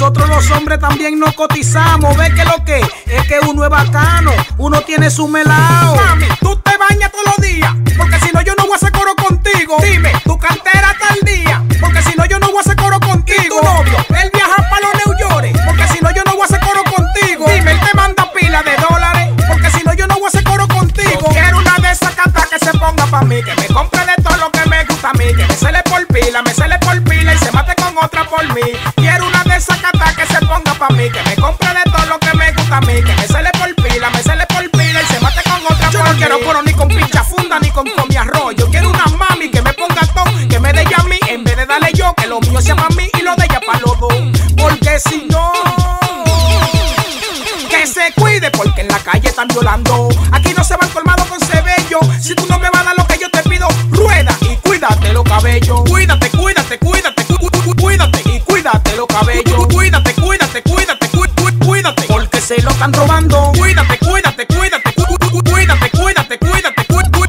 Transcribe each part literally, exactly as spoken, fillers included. Nosotros los hombres también nos cotizamos. Ve que lo que es que uno es bacano, uno tiene su melao. Mami, tú te bañas todos los días, porque si no yo no voy a hacer coro contigo. Dime, tu cartera está al día, porque si no yo no voy a hacer coro contigo. ¿Y tu novio? Él viaja para los New York, porque si no yo no voy a hacer coro contigo. Dime, él te manda pila de dólares, porque si no yo no voy a hacer coro contigo. No quiero una de esas cartas que se ponga pa' mí, que me compre de todo lo que me gusta a mí, que me sale por pila, me sale por pila y se mate con otra por mí. Quiero una de esas cartas que se ponga pa' mí, que me compre de todo lo que me gusta a mí, que me sale por pila, me sale por pila y se mate con otra yo por mí. Yo no quiero coro ni con pincha funda ni con mi arroz. Yo quiero una mami que me ponga ton, que me dé a mí en vez de darle yo, que lo mío sea pa' mí y lo de ella pa' los dos. Porque si no, que se cuide, porque en la calle están violando. Aquí no se van colmado con cebello. Si tú no me vas a dar lo que yo te pido, rueda y cuídate los cabellos. Cuídate, cuídate, cuídate, cuídate y cuídate los cabellos. Cuídate, cuídate, cuídate, cuídate, porque se lo están robando. Cuídate, cuídate, cuídate, cuídate, cuídate, cuídate, cuídate,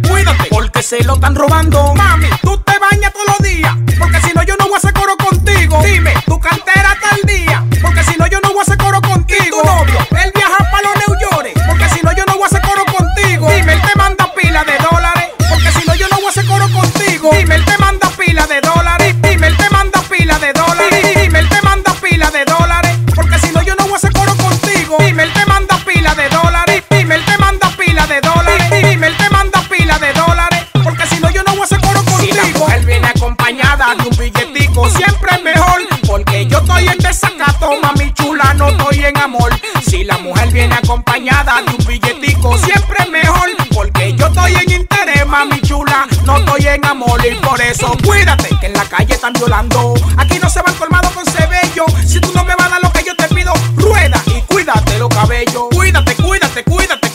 cuídate, cuídate, cuídate, cuídate, porque se lo están robando. Mami, tú te bañas todos los días, porque si no yo no voy a hacer coro contigo. Dime, tu cartera está al día, porque si no yo no voy a hacer coro contigo. ¿Y tu novio? Él viaja para los New York, porque si no yo no voy a hacer coro contigo. Dime, él te manda pila de dólares, porque si no yo no voy a hacer coro contigo. Dime, él te manda pila de dólares, dime, él te manda pila de dólares, dime, él te manda pila de dólares, porque si no yo no voy a hacer coro contigo. Dime, él te manda pila de dólares, dime, él te manda pila de dólares, dime, él te manda pila de dólares, porque si no yo no voy a hacer coro contigo. Si la mujer viene acompañada de un billetico, siempre es mejor, porque yo estoy en desacato, mami chula, no estoy en amor. Si la mujer viene acompañada de un billetico, siempre es mejor, porque yo estoy en interés, mami chula, no estoy en amor. Y por eso cuídate, que en la calle están violando. Aquí no se van colmado con cebello. Si tú no me vas a dar lo que yo te pido, rueda y cuídate los cabellos. Cuídate, cuídate, cuídate,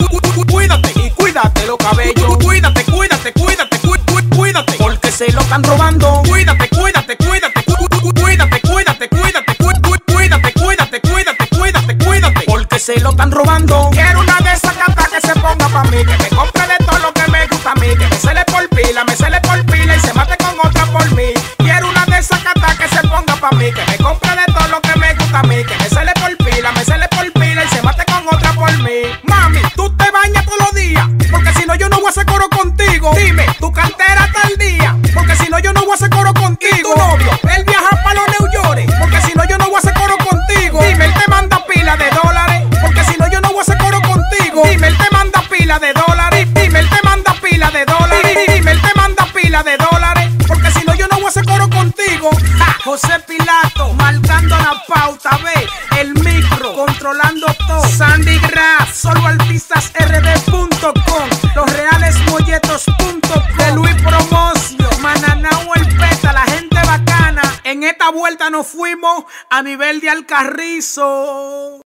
cuídate y cuídate los cabellos. Cuídate, cuídate, cuídate, cuídate, porque se lo están robando. Cuídate, cuídate, cuídate, cuídate, cuídate, cuídate, cuídate, cuídate, cuídate, cuídate, cuídate, porque se lo están robando. Quiero una de esas cartas que se ponga pa' mí, que me compre de todo lo que me gusta a mí, que me sale por pila, me sale por pila y se mate con otra por mí. Quiero una de esas cartas que se ponga pa' mí, que me compre de todo lo que me gusta a mí, que me sale por pila, me sale por pila y se mate con otra por mí. Mami, tú te bañas todos los días, porque si no yo no voy a hacer coro contigo. Dime, tu cartera está al día, porque si no yo no voy a hacer coro contigo. ¿Y tu novio? Él viaja para los New York, porque si no yo no voy a hacer coro contigo. Dime, él te manda pila de dólares, porque si no yo no voy a hacer coro contigo. Dime, él te manda pila de dólares, dime, él te manda pila de dólares, dime, él te manda pila de dólares, porque si no yo no voy a hacer coro contigo. Ja, José Pilato, marcando la pauta, ve, el micro, controlando todo. SandyGraph, solo artistas R D punto com, los reales molletos punto com, de Luis Promocio, Mananao el Peta, la gente bacana. En esta vuelta nos fuimos a nivel de Alcarrizo.